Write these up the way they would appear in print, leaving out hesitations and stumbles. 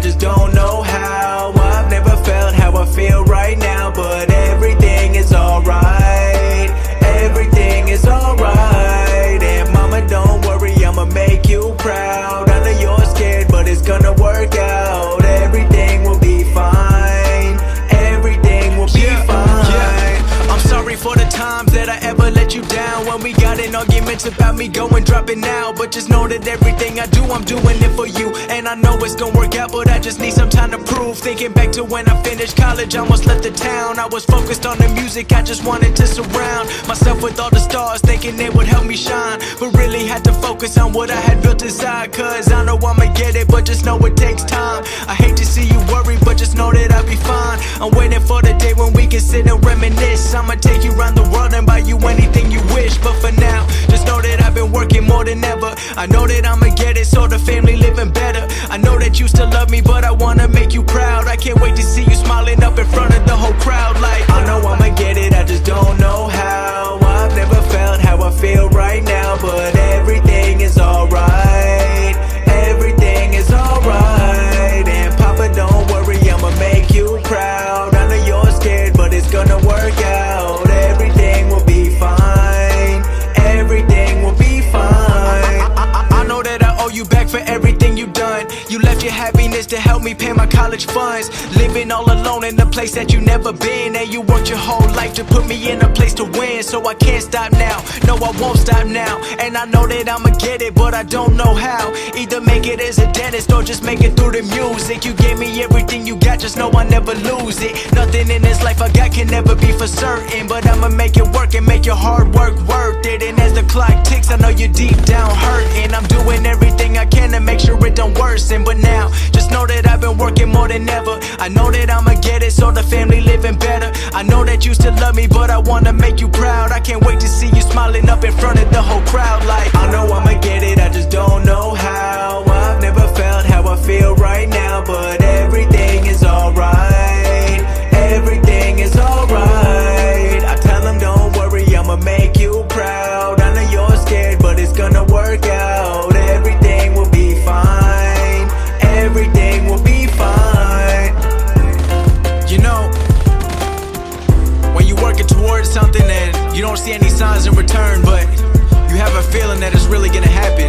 just don't know how. I've never felt how I feel right now, but everything is alright. Everything is alright. And mama, don't worry, I'ma make you proud. I know you're scared, but it's gonna work out. Everything will be fine. Everything will be fine. Yeah. I'm sorry for the times that I ever let you down, when we got in arguments about me going dropping out. But just know that everything I do, I'm doing it for you. And I know it's gonna work out, but I just need some time to prove. Thinking back to when I finished college, I almost left the town. I was focused on the music, I just wanted to surround myself with all the stars, thinking they would help me shine. But really had to focus on what I had built inside, cause I know I'ma get it, but just know it takes time. I hate to see you worry, but just know that I'll be fine. I'm waiting for the day when we can sit and reminisce. I'ma take you around the world and buy you anything you wish, but for now, just know that I've been working more than ever. I know that I'ma get it, so the family living better. I know that you still love me, but I wanna make you proud. I can't wait to see you smiling up in front of the whole crowd. Like, I know I'ma get it, I just don't know how. I've never felt how I feel right now, but everything is alright. Everything is alright. And Papa, don't worry, I'ma make you proud. I know you're scared, but it's gonna work out. For everything you done, you left your happiness to help me pay my college funds. Living all alone in a place that you never been, and you worked your whole life to put me in a place to win. So I can't stop now, no I won't stop now. And I know that I'ma get it, but I don't know how. Either make it as a dentist or just make it through the music. You gave me everything you got, just know I never lose it. Nothing in this life I got can never be for certain, but I'ma make it work and make your hard work worth it. And as the clock ticks, I know you're deep down hurting. I'm doing everything I can to make sure it don't worsen, but now just know that I've been working more than ever. I know that I'ma get it, so the family living better. I know that you still love me, but I wanna make you proud. I can't wait to see you smiling up in front of the whole crowd. Like, I know I'ma get it, I just don't know how. I've never felt how I feel right now, but everything is alright. Everything is alright. I tell them don't worry, I'ma make you proud. I know you're scared, but it's gonna work out. Everything will be fine. You know, when you're working towards something and you don't see any signs in return, but you have a feeling that it's really gonna happen,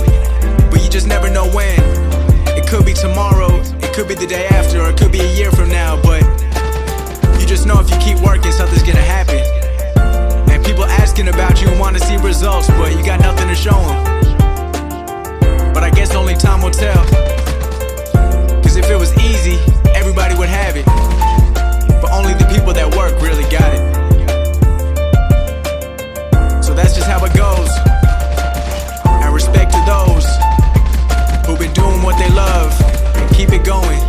but you just never know when. It could be tomorrow, it could be the day after, or it could be a year from now, but you just know if you keep working, something's gonna happen. And people asking about you and wanna see results, but you got nothing to show them. But I guess only time will tell. If it was easy, everybody would have it, but only the people that work really got it. So that's just how it goes, and respect to those who've been doing what they love, and keep it going.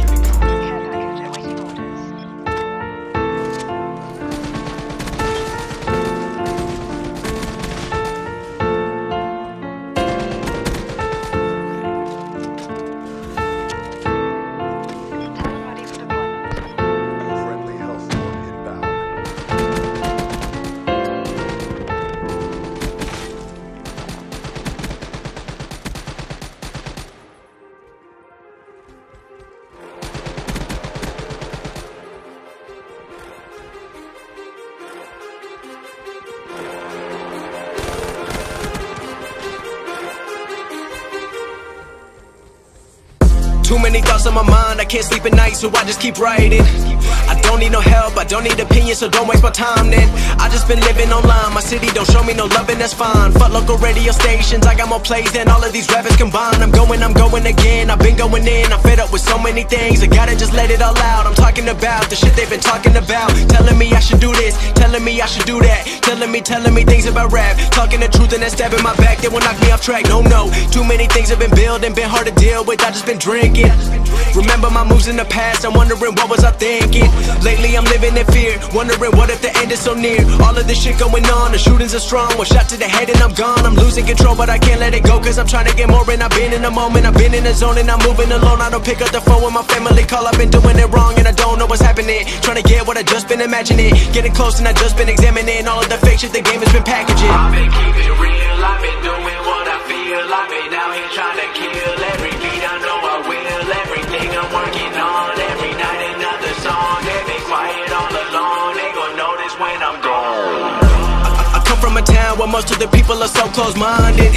Too many thoughts on my mind, I can't sleep at night, so I just keep writing. I don't need no help, I don't need opinions, so don't waste my time then. I just been living online, my city don't show me no loving, that's fine. Fuck local radio stations, I got more plays than all of these rappers combined. I'm going again, I've been going in, I'm fed up with so many things. I gotta just let it all out, I'm talking about the shit they've been talking about. Telling me I should do this, telling me I should do that. Telling me things about rap, talking the truth and that stab in my back. They will knock me off track, no, too many things have been building, been hard to deal with, I just been drinking. Remember my moves in the past, I'm wondering what was I thinking. Lately I'm living in fear, wondering what if the end is so near. All of this shit going on, the shootings are strong. One shot to the head and I'm gone. I'm losing control but I can't let it go, cause I'm trying to get more. And I've been in the moment, I've been in the zone, and I'm moving alone. I don't pick up the phone when my family call, I've been doing it wrong and I don't know what's happening. Trying to get what I just been imagining, getting close and I just been examining all of the fake shit the game has been packaging. I've been keeping real, I've been doing what I feel, I've been out here trying to kill every beat I know I will. Everything I'm working on most of the people are so close-minded.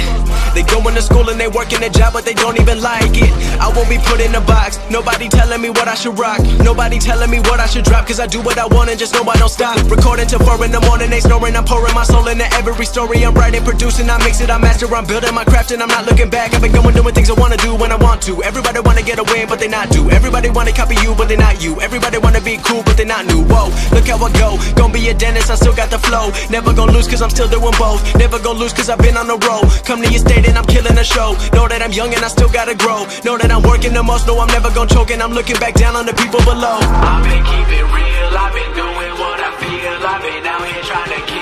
They going to school and they working a job, but they don't even like it. I won't be put in a box. Nobody telling me what I should rock. Nobody telling me what I should drop. Cause I do what I want and just know I don't stop. Recording till 4 in the morning, they snoring. I'm pouring my soul into every story I'm writing, producing. I mix it, I master, I'm building my craft and I'm not looking back. I've been going doing things I wanna do when I want to. Everybody wanna get a win, but they not do. Everybody wanna copy you, but they not you. Everybody wanna be cool, but they not new. Whoa, look how I go. Gonna be a dentist, I still got the flow. Never gonna lose cause I'm still doing both. Never gonna lose cause I've been on the road. Come to your state and I'm killing a show. Know that I'm young and I still gotta grow. Know that I'm working the most, know I'm never gonna choke. And I'm looking back down on the people below. I've been keeping real, I've been doing what I feel. I've been out here trying to keep